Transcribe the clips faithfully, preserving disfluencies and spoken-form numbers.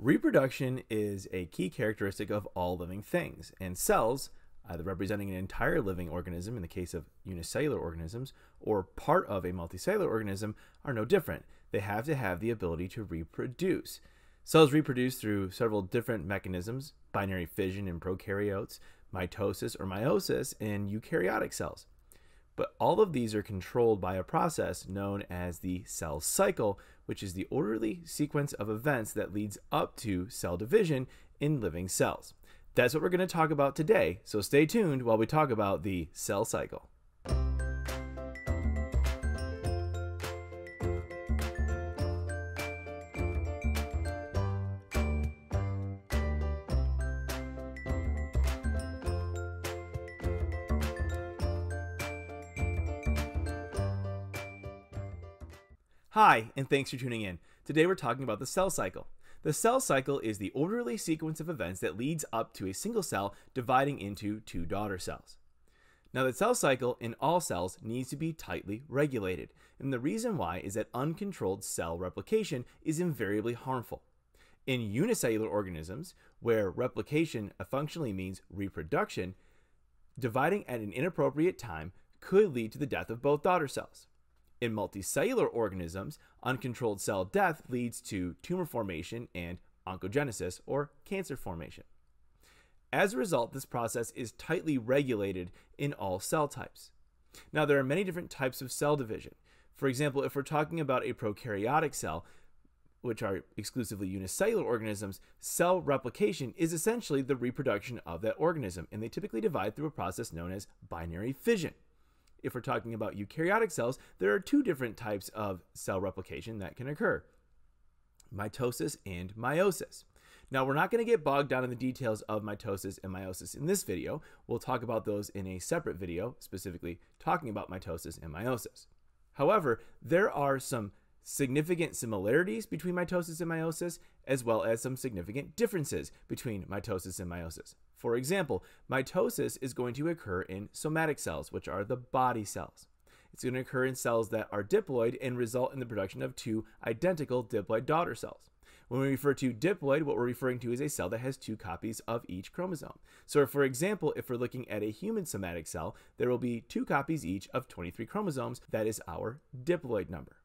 Reproduction is a key characteristic of all living things, and cells, either representing an entire living organism in the case of unicellular organisms, or part of a multicellular organism, are no different. They have to have the ability to reproduce. Cells reproduce through several different mechanisms: binary fission in prokaryotes, mitosis or meiosis in eukaryotic cells. But all of these are controlled by a process known as the cell cycle, which is the orderly sequence of events that leads up to cell division in living cells. That's what we're going to talk about today, so stay tuned while we talk about the cell cycle. Hi, and thanks for tuning in. Today we're talking about the cell cycle. The cell cycle is the orderly sequence of events that leads up to a single cell dividing into two daughter cells. Now, the cell cycle in all cells needs to be tightly regulated, and the reason why is that uncontrolled cell replication is invariably harmful. In unicellular organisms, where replication functionally means reproduction, dividing at an inappropriate time could lead to the death of both daughter cells. In multicellular organisms, uncontrolled cell death leads to tumor formation and oncogenesis, or cancer formation. As a result, this process is tightly regulated in all cell types. Now, there are many different types of cell division. For example, if we're talking about a prokaryotic cell, which are exclusively unicellular organisms, cell replication is essentially the reproduction of that organism, and they typically divide through a process known as binary fission. If we're talking about eukaryotic cells, there are two different types of cell replication that can occur: mitosis and meiosis. Now, we're not going to get bogged down in the details of mitosis and meiosis in this video. We'll talk about those in a separate video, specifically talking about mitosis and meiosis. However, there are some significant similarities between mitosis and meiosis, as well as some significant differences between mitosis and meiosis. For example, mitosis is going to occur in somatic cells, which are the body cells. It's going to occur in cells that are diploid and result in the production of two identical diploid daughter cells. When we refer to diploid, what we're referring to is a cell that has two copies of each chromosome. So, for example, if we're looking at a human somatic cell, there will be two copies each of twenty-three chromosomes. That is our diploid number.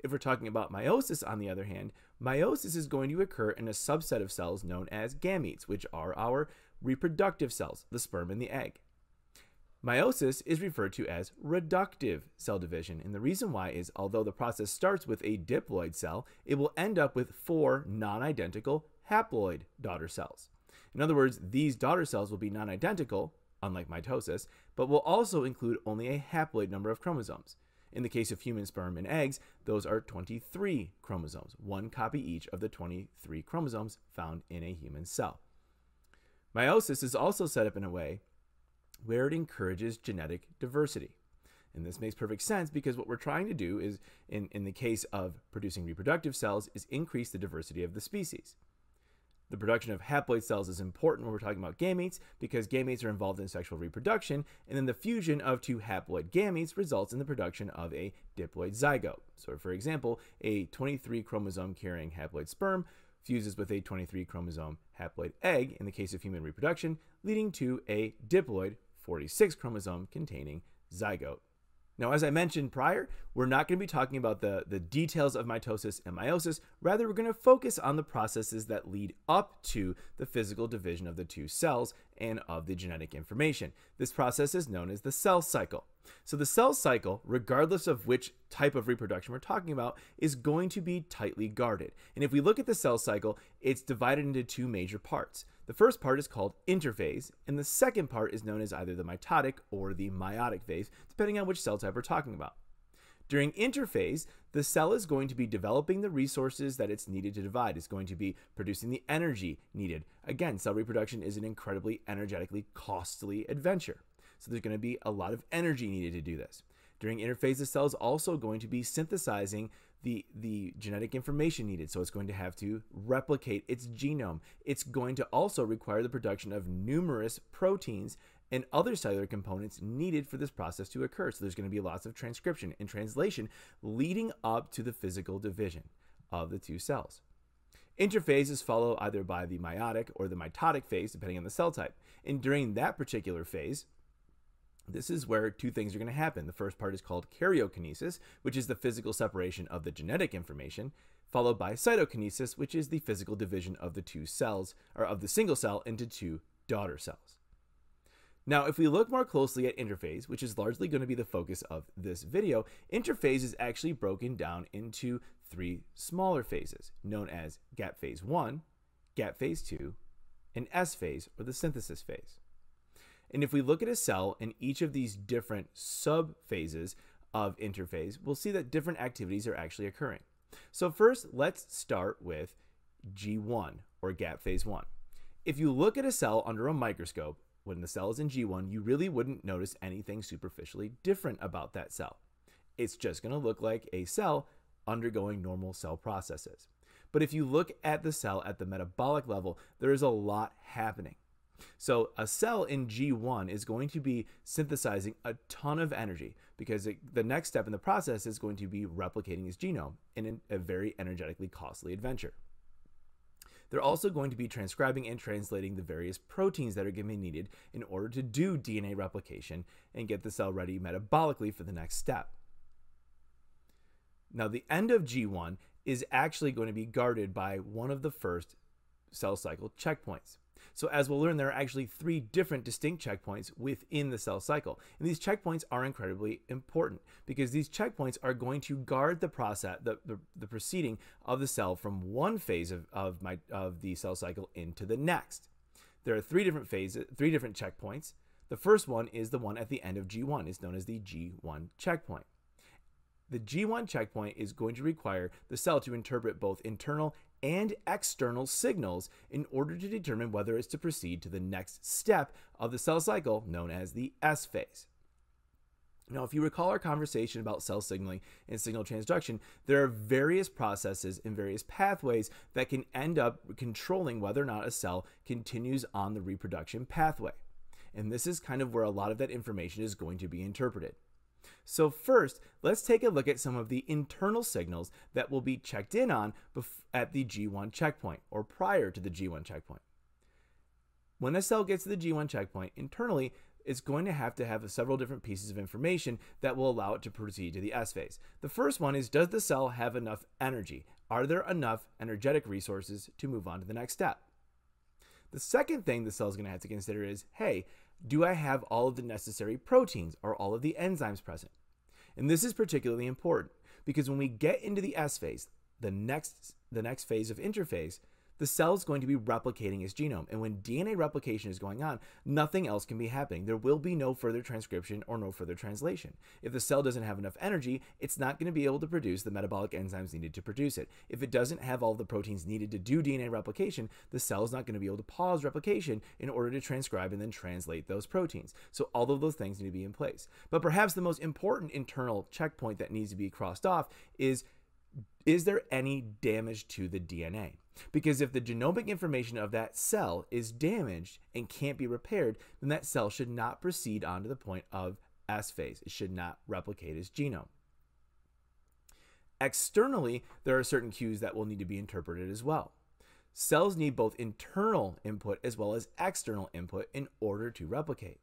If we're talking about meiosis, on the other hand, meiosis is going to occur in a subset of cells known as gametes, which are our reproductive cells, the sperm and the egg. Meiosis is referred to as reductive cell division, and the reason why is, although the process starts with a diploid cell, it will end up with four non-identical haploid daughter cells. In other words, these daughter cells will be non-identical, unlike mitosis, but will also include only a haploid number of chromosomes. In the case of human sperm and eggs, those are twenty-three chromosomes, one copy each of the twenty-three chromosomes found in a human cell. Meiosis is also set up in a way where it encourages genetic diversity. And this makes perfect sense because what we're trying to do is, in, in the case of producing reproductive cells, is increase the diversity of the species. The production of haploid cells is important when we're talking about gametes because gametes are involved in sexual reproduction, and then the fusion of two haploid gametes results in the production of a diploid zygote. So, for example, a twenty-three chromosome carrying haploid sperm fuses with a twenty-three chromosome haploid egg in the case of human reproduction, leading to a diploid forty-six chromosome containing zygote. Now, as I mentioned prior, we're not going to be talking about the, the details of mitosis and meiosis. Rather, we're going to focus on the processes that lead up to the physical division of the two cells and of the genetic information. This process is known as the cell cycle. So the cell cycle, regardless of which type of reproduction we're talking about, is going to be tightly guarded. And if we look at the cell cycle, it's divided into two major parts. The first part is called interphase, and the second part is known as either the mitotic or the meiotic phase, depending on which cell type we're talking about. During interphase, the cell is going to be developing the resources that it's needed to divide. It's going to be producing the energy needed. Again, cell reproduction is an incredibly energetically costly adventure. So there's going to be a lot of energy needed to do this. During interphase, the cell is also going to be synthesizing the, the genetic information needed. So it's going to have to replicate its genome. It's going to also require the production of numerous proteins and other cellular components needed for this process to occur. So there's going to be lots of transcription and translation leading up to the physical division of the two cells. Interphases follow either by the meiotic or the mitotic phase, depending on the cell type. And during that particular phase, this is where two things are going to happen. The first part is called karyokinesis, which is the physical separation of the genetic information, followed by cytokinesis, which is the physical division of the two cells, or of the single cell into two daughter cells. Now, if we look more closely at interphase, which is largely going to be the focus of this video, interphase is actually broken down into three smaller phases, known as gap phase one, gap phase two, and S phase, or the synthesis phase. And if we look at a cell in each of these different sub-phases of interphase, we'll see that different activities are actually occurring. So first, let's start with G one, or gap phase one. If you look at a cell under a microscope, when the cell is in G one, you really wouldn't notice anything superficially different about that cell. It's just going to look like a cell undergoing normal cell processes. But if you look at the cell at the metabolic level, there is a lot happening. So a cell in G one is going to be synthesizing a ton of energy because it, the next step in the process is going to be replicating its genome in a very energetically costly adventure. They're also going to be transcribing and translating the various proteins that are going to be needed in order to do D N A replication and get the cell ready metabolically for the next step. Now, the end of G one is actually going to be guarded by one of the first cell cycle checkpoints. So as we'll learn, there are actually three different distinct checkpoints within the cell cycle. And these checkpoints are incredibly important because these checkpoints are going to guard the process, the, the, the proceeding of the cell from one phase of, of, my, of the cell cycle into the next. There are three different phases, three different checkpoints. The first one is the one at the end of G one. It's known as the G one checkpoint. The G one checkpoint is going to require the cell to interpret both internal and external signals in order to determine whether it's to proceed to the next step of the cell cycle, known as the S phase. Now, if you recall our conversation about cell signaling and signal transduction, there are various processes and various pathways that can end up controlling whether or not a cell continues on the reproduction pathway. And this is kind of where a lot of that information is going to be interpreted. So first, let's take a look at some of the internal signals that will be checked in on at the G one checkpoint or prior to the G one checkpoint. When a cell gets to the G one checkpoint, internally, it's going to have to have several different pieces of information that will allow it to proceed to the S phase. The first one is, does the cell have enough energy? Are there enough energetic resources to move on to the next step? The second thing the cell is going to have to consider is, hey, do I have all of the necessary proteins or all of the enzymes present? And this is particularly important because when we get into the S phase, the next, the next phase of interphase, the cell is going to be replicating its genome. And when D N A replication is going on, nothing else can be happening. There will be no further transcription or no further translation. If the cell doesn't have enough energy, it's not going to be able to produce the metabolic enzymes needed to produce it. If it doesn't have all the proteins needed to do D N A replication, the cell is not going to be able to pause replication in order to transcribe and then translate those proteins. So all of those things need to be in place. But perhaps the most important internal checkpoint that needs to be crossed off is, is there any damage to the D N A? Because if the genomic information of that cell is damaged and can't be repaired, then that cell should not proceed on to the point of S phase. It should not replicate its genome. Externally, there are certain cues that will need to be interpreted as well. Cells need both internal input as well as external input in order to replicate.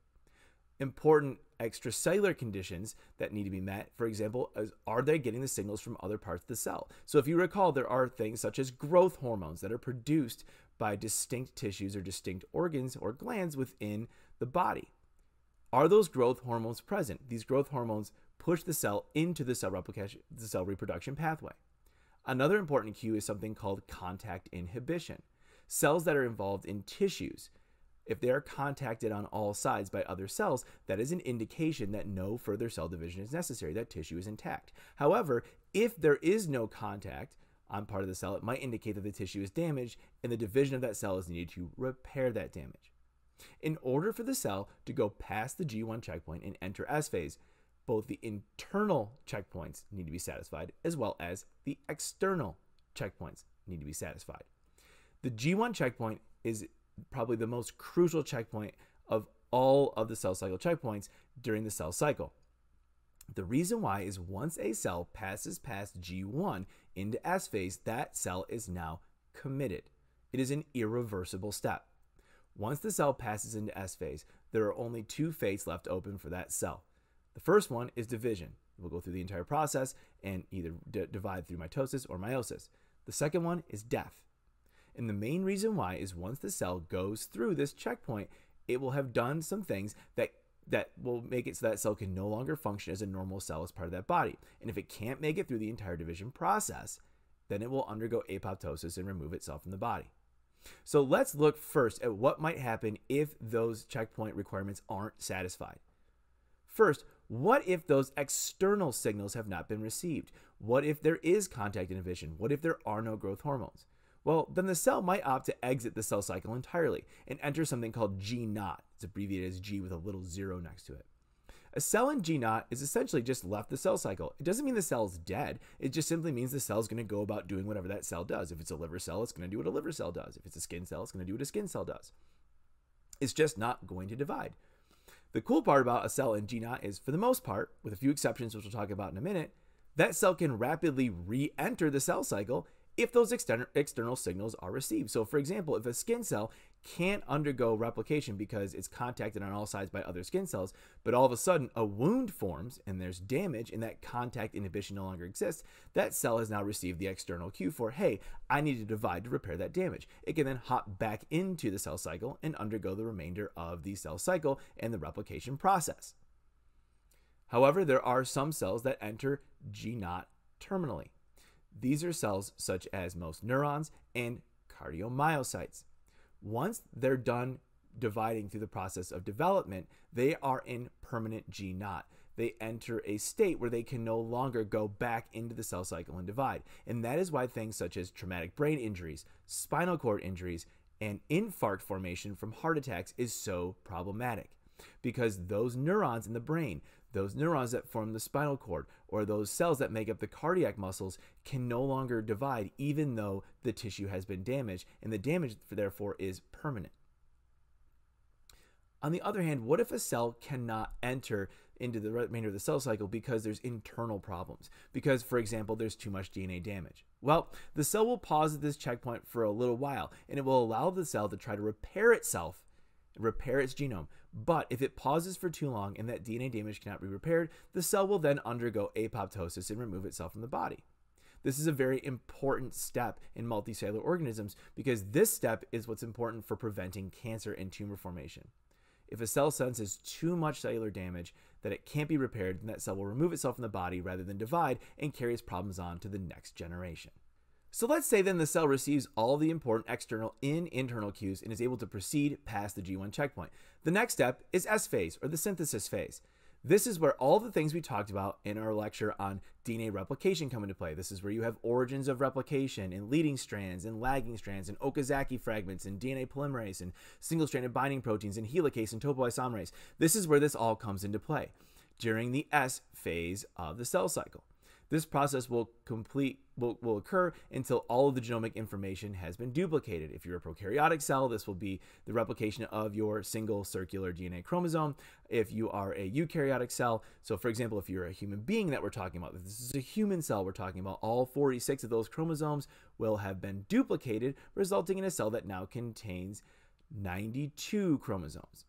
Important extracellular conditions that need to be met, for example, is, are they getting the signals from other parts of the cell? So if you recall, there are things such as growth hormones that are produced by distinct tissues or distinct organs or glands within the body. Are those growth hormones present? These growth hormones push the cell into the cell replication, the cell reproduction pathway. Another important cue is something called contact inhibition. Cells that are involved in tissues, if they are contacted on all sides by other cells, that is an indication that no further cell division is necessary, that tissue is intact. However, if there is no contact on part of the cell, it might indicate that the tissue is damaged and the division of that cell is needed to repair that damage. In order for the cell to go past the G one checkpoint and enter S phase, both the internal checkpoints need to be satisfied as well as the external checkpoints need to be satisfied. The G one checkpoint is probably the most crucial checkpoint of all of the cell cycle checkpoints during the cell cycle. The reason why is once a cell passes past G one into S phase, that cell is now committed. It is an irreversible step. Once the cell passes into S phase, there are only two fates left open for that cell. The first one is division. We'll go through the entire process and either divide through mitosis or meiosis. The second one is death. And the main reason why is once the cell goes through this checkpoint, it will have done some things that that will make it so that cell can no longer function as a normal cell as part of that body. And if it can't make it through the entire division process, then it will undergo apoptosis and remove itself from the body. So let's look first at what might happen if those checkpoint requirements aren't satisfied. First, what if those external signals have not been received? What if there is contact inhibition? What if there are no growth hormones? Well, then the cell might opt to exit the cell cycle entirely and enter something called G zero. It's abbreviated as G with a little zero next to it. A cell in G zero is essentially just left the cell cycle. It doesn't mean the cell's dead. It just simply means the cell's going to go about doing whatever that cell does. If it's a liver cell, it's going to do what a liver cell does. If it's a skin cell, it's going to do what a skin cell does. It's just not going to divide. The cool part about a cell in G zero is, for the most part, with a few exceptions which we'll talk about in a minute, that cell can rapidly re-enter the cell cycle if those external signals are received. So for example, if a skin cell can't undergo replication because it's contacted on all sides by other skin cells, but all of a sudden a wound forms and there's damage and that contact inhibition no longer exists, that cell has now received the external cue for, hey, I need to divide to repair that damage. It can then hop back into the cell cycle and undergo the remainder of the cell cycle and the replication process. However, there are some cells that enter G zero terminally. These are cells such as most neurons and cardiomyocytes. Once they're done dividing through the process of development, they are in permanent G zero. They enter a state where they can no longer go back into the cell cycle and divide. And that is why things such as traumatic brain injuries, spinal cord injuries, and infarct formation from heart attacks is so problematic. Because those neurons in the brain, those neurons that form the spinal cord, or those cells that make up the cardiac muscles, can no longer divide even though the tissue has been damaged, and the damage therefore is permanent. On the other hand, what if a cell cannot enter into the remainder of the cell cycle because there's internal problems? Because, for example, there's too much D N A damage. Well, the cell will pause at this checkpoint for a little while, and it will allow the cell to try to repair itself, repair its genome. But if it pauses for too long and that D N A damage cannot be repaired, the cell will then undergo apoptosis and remove itself from the body. This is a very important step in multicellular organisms because this step is what's important for preventing cancer and tumor formation. If a cell senses too much cellular damage that it can't be repaired, then that cell will remove itself from the body rather than divide and carry its problems on to the next generation. So let's say then the cell receives all the important external and internal cues and is able to proceed past the G one checkpoint. The next step is S phase, or the synthesis phase. This is where all the things we talked about in our lecture on D N A replication come into play. This is where you have origins of replication and leading strands and lagging strands and Okazaki fragments and D N A polymerase and single-stranded binding proteins and helicase and topoisomerase. This is where this all comes into play during the S phase of the cell cycle. This process will complete will, will occur until all of the genomic information has been duplicated. If you're a prokaryotic cell, this will be the replication of your single circular D N A chromosome. If you are a eukaryotic cell, so for example, if you're a human being that we're talking about, if this is a human cell we're talking about, all forty-six of those chromosomes will have been duplicated, resulting in a cell that now contains ninety-two chromosomes.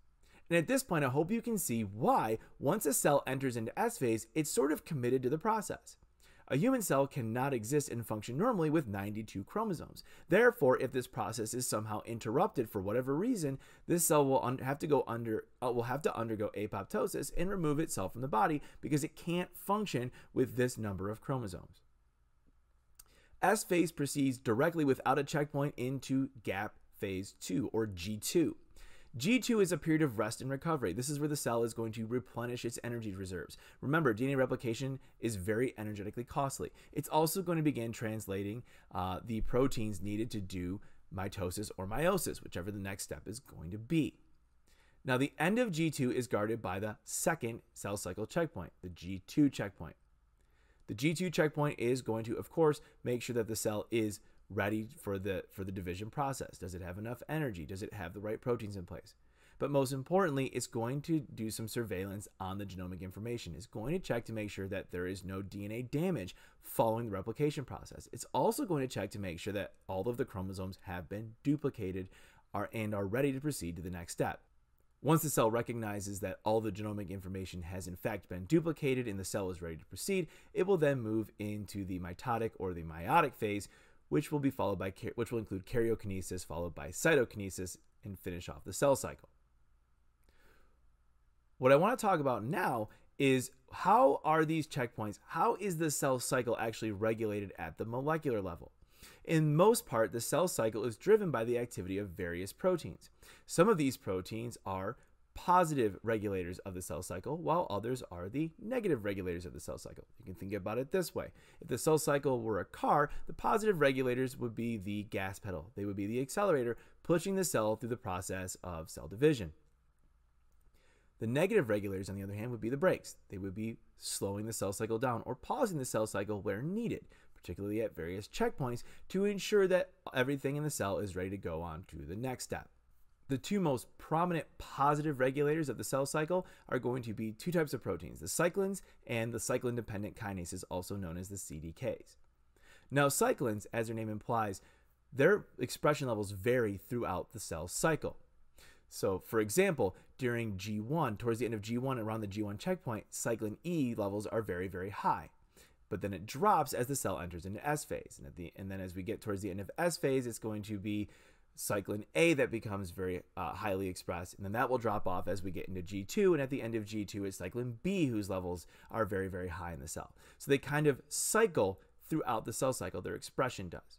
And at this point, I hope you can see why once a cell enters into S phase, it's sort of committed to the process. A human cell cannot exist and function normally with ninety-two chromosomes. Therefore, if this process is somehow interrupted for whatever reason, this cell will have to go under, uh, will have to undergo apoptosis and remove itself from the body because it can't function with this number of chromosomes. S phase proceeds directly without a checkpoint into gap phase two, or G two. G two is a period of rest and recovery. This is where the cell is going to replenish its energy reserves. Remember, D N A replication is very energetically costly. It's also going to begin translating uh, the proteins needed to do mitosis or meiosis, whichever the next step is going to be. Now, the end of G two is guarded by the second cell cycle checkpoint, the G two checkpoint. The G two checkpoint is going to, of course, make sure that the cell is ready for the for the division process. Does it have enough energy? Does it have the right proteins in place? But most importantly, it's going to do some surveillance on the genomic information. It's going to check to make sure that there is no D N A damage following the replication process. It's also going to check to make sure that all of the chromosomes have been duplicated are, and are ready to proceed to the next step. Once the cell recognizes that all the genomic information has in fact been duplicated and the cell is ready to proceed, it will then move into the mitotic or the meiotic phase, which will be followed by which will include karyokinesis followed by cytokinesis and finish off the cell cycle. What I want to talk about now is how are these checkpoints, how is the cell cycle actually regulated at the molecular level? In most part, the cell cycle is driven by the activity of various proteins. Some of these proteins are positive regulators of the cell cycle, while others are the negative regulators of the cell cycle. You can think about it this way. If the cell cycle were a car, the positive regulators would be the gas pedal. They would be the accelerator, pushing the cell through the process of cell division. The negative regulators, on the other hand, would be the brakes. They would be slowing the cell cycle down or pausing the cell cycle where needed, particularly at various checkpoints, to ensure that everything in the cell is ready to go on to the next step. The two most prominent positive regulators of the cell cycle are going to be two types of proteins, the cyclins and the cyclin dependent kinases, also known as the C D Ks. Now cyclins, as their name implies, their expression levels vary throughout the cell cycle. So for example, during G one, towards the end of G one, around the G one checkpoint, cyclin E levels are very, very high. But then it drops as the cell enters into S phase. And, at the, and then as we get towards the end of S phase, it's going to be cyclin A that becomes very uh, highly expressed, and then that will drop off as we get into G two, and at the end of G two is cyclin B, whose levels are very, very high in the cell. So they kind of cycle throughout the cell cycle, their expression does.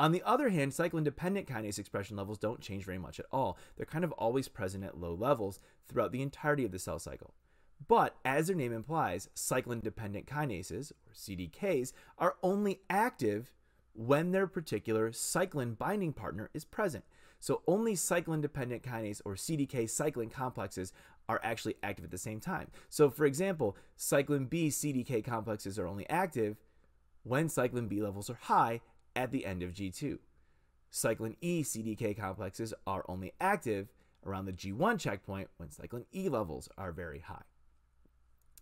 On the other hand, cyclin-dependent kinase expression levels don't change very much at all. They're kind of always present at low levels throughout the entirety of the cell cycle. But, as their name implies, cyclin-dependent kinases, or C D Ks, are only active when their particular cyclin binding partner is present. So only cyclin-dependent kinase or C D K cyclin complexes are actually active at the same time. So for example, cyclin B C D K complexes are only active when cyclin B levels are high at the end of G two. Cyclin E C D K complexes are only active around the G one checkpoint when cyclin E levels are very high.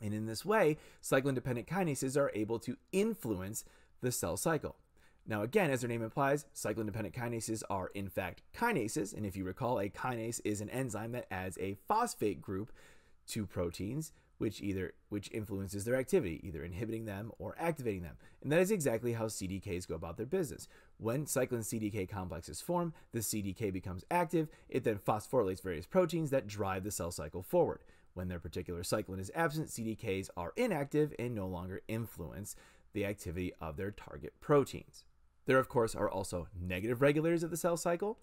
And in this way, cyclin-dependent kinases are able to influence the cell cycle. Now again, as their name implies, cyclin-dependent kinases are in fact kinases, and if you recall, a kinase is an enzyme that adds a phosphate group to proteins, which either which influences their activity, either inhibiting them or activating them. And that is exactly how C D Ks go about their business. When cyclin-C D K complexes form, the C D K becomes active, it then phosphorylates various proteins that drive the cell cycle forward. When their particular cyclin is absent, C D Ks are inactive and no longer influence the activity of their target proteins. There, of course, are also negative regulators of the cell cycle.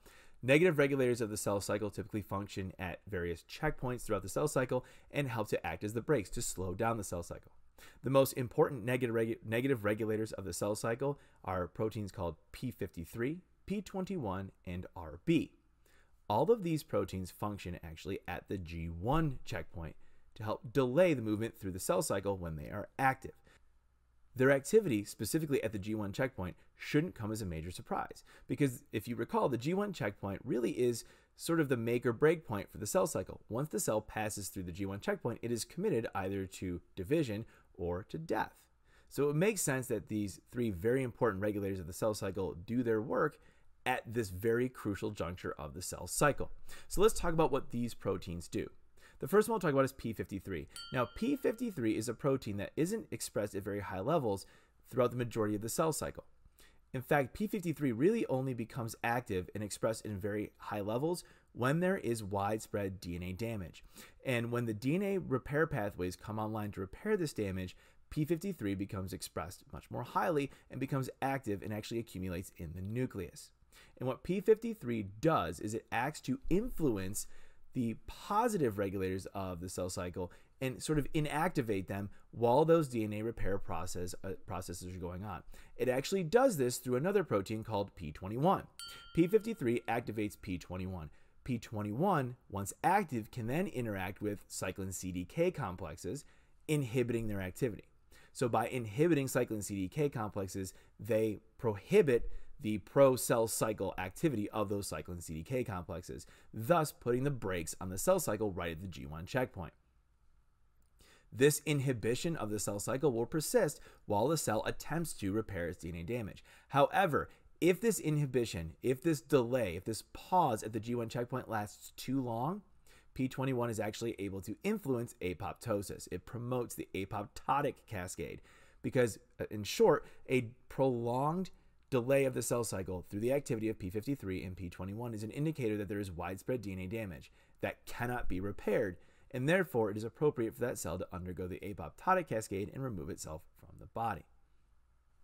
Negative regulators of the cell cycle typically function at various checkpoints throughout the cell cycle and help to act as the brakes to slow down the cell cycle. The most important negative, regu negative regulators of the cell cycle are proteins called p fifty-three, p twenty-one, and R B. All of these proteins function actually at the G one checkpoint to help delay the movement through the cell cycle when they are active. Their activity, specifically at the G one checkpoint, shouldn't come as a major surprise, because if you recall, the G one checkpoint really is sort of the make or break point for the cell cycle. Once the cell passes through the G one checkpoint, it is committed either to division or to death. So it makes sense that these three very important regulators of the cell cycle do their work at this very crucial juncture of the cell cycle. So let's talk about what these proteins do. The first one I'll talk about is p fifty-three. Now, p fifty-three is a protein that isn't expressed at very high levels throughout the majority of the cell cycle. In fact, p fifty-three really only becomes active and expressed in very high levels when there is widespread D N A damage. And when the D N A repair pathways come online to repair this damage, p fifty-three becomes expressed much more highly and becomes active and actually accumulates in the nucleus. And what p fifty-three does is it acts to influence the positive regulators of the cell cycle and sort of inactivate them while those D N A repair process, uh, processes are going on. It actually does this through another protein called p twenty-one. p fifty-three activates p twenty-one. p twenty-one, once active, can then interact with cyclin C D K complexes, inhibiting their activity. So by inhibiting cyclin C D K complexes, they prohibit the pro-cell cycle activity of those cyclin C D K complexes, thus putting the brakes on the cell cycle right at the G one checkpoint. This inhibition of the cell cycle will persist while the cell attempts to repair its D N A damage. However, if this inhibition, if this delay, if this pause at the G one checkpoint lasts too long, P twenty-one is actually able to influence apoptosis. It promotes the apoptotic cascade because, in short, a prolonged delay of the cell cycle through the activity of p fifty-three and p twenty-one is an indicator that there is widespread D N A damage that cannot be repaired, and therefore it is appropriate for that cell to undergo the apoptotic cascade and remove itself from the body.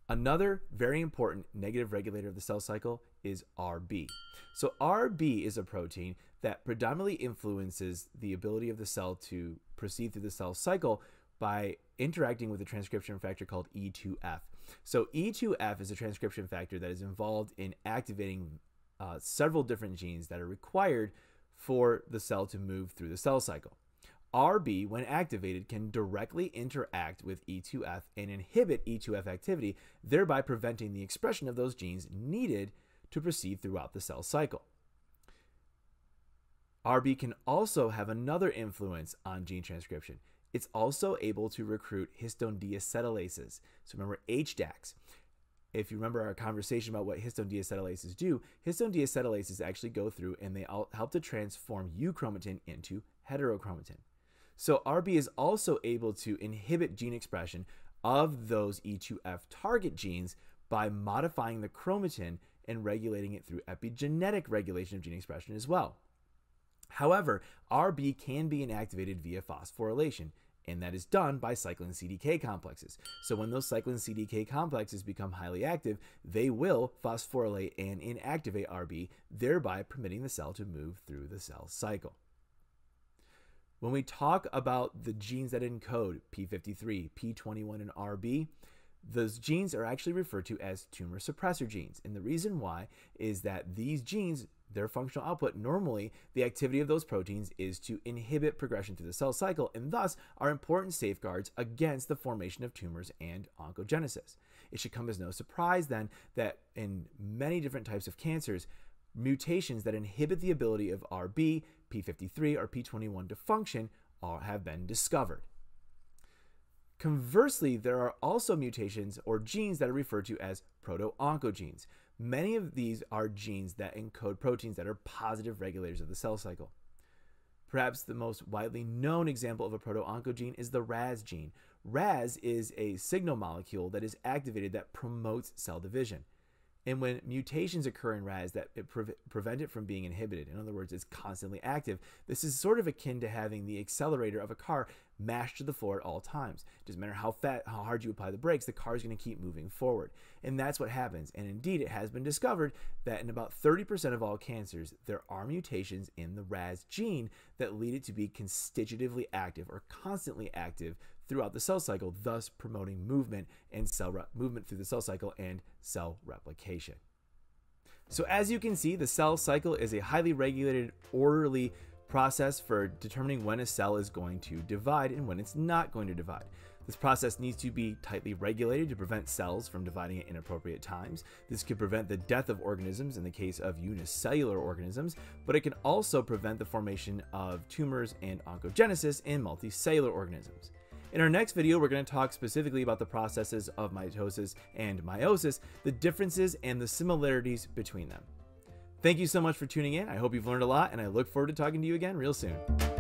Another very important negative regulator of the cell cycle is R B. So R B is a protein that predominantly influences the ability of the cell to proceed through the cell cycle by interacting with a transcription factor called E two F. So E two F is a transcription factor that is involved in activating uh, several different genes that are required for the cell to move through the cell cycle. R B, when activated, can directly interact with E two F and inhibit E two F activity, thereby preventing the expression of those genes needed to proceed throughout the cell cycle. R B can also have another influence on gene transcription. It's also able to recruit histone deacetylases. So remember H D A Cs. If you remember our conversation about what histone deacetylases do, histone deacetylases actually go through and they all help to transform euchromatin into heterochromatin. So R B is also able to inhibit gene expression of those E two F target genes by modifying the chromatin and regulating it through epigenetic regulation of gene expression as well. However, R B can be inactivated via phosphorylation, and that is done by cyclin C D K complexes. So when those cyclin C D K complexes become highly active, they will phosphorylate and inactivate R B, thereby permitting the cell to move through the cell cycle. When we talk about the genes that encode p fifty-three, p twenty-one, and R B, those genes are actually referred to as tumor suppressor genes. And the reason why is that these genes, their functional output, normally the activity of those proteins is to inhibit progression through the cell cycle, and thus are important safeguards against the formation of tumors and oncogenesis. It should come as no surprise then that in many different types of cancers, mutations that inhibit the ability of R B, p fifty-three, or p twenty-one to function are, have been discovered. Conversely, there are also mutations or genes that are referred to as proto-oncogenes. Many of these are genes that encode proteins that are positive regulators of the cell cycle. Perhaps the most widely known example of a proto-oncogene is the R A S gene. R A S is a signal molecule that is activated that promotes cell division. And when mutations occur in R A S that it pre prevent it from being inhibited, in other words, it's constantly active, this is sort of akin to having the accelerator of a car mashed to the floor at all times. It doesn't matter how fat, how hard you apply the brakes, the car is going to keep moving forward. And that's what happens. And indeed, it has been discovered that in about thirty percent of all cancers, there are mutations in the R A S gene that lead it to be constitutively active or constantly active throughout the cell cycle, thus promoting movement and cell movement through the cell cycle and cell replication. So as you can see, the cell cycle is a highly regulated, orderly process for determining when a cell is going to divide and when it's not going to divide. This process needs to be tightly regulated to prevent cells from dividing at inappropriate times. This could prevent the death of organisms in the case of unicellular organisms, but it can also prevent the formation of tumors and oncogenesis in multicellular organisms. In our next video, we're going to talk specifically about the processes of mitosis and meiosis, the differences and the similarities between them. Thank you so much for tuning in. I hope you've learned a lot, and I look forward to talking to you again real soon.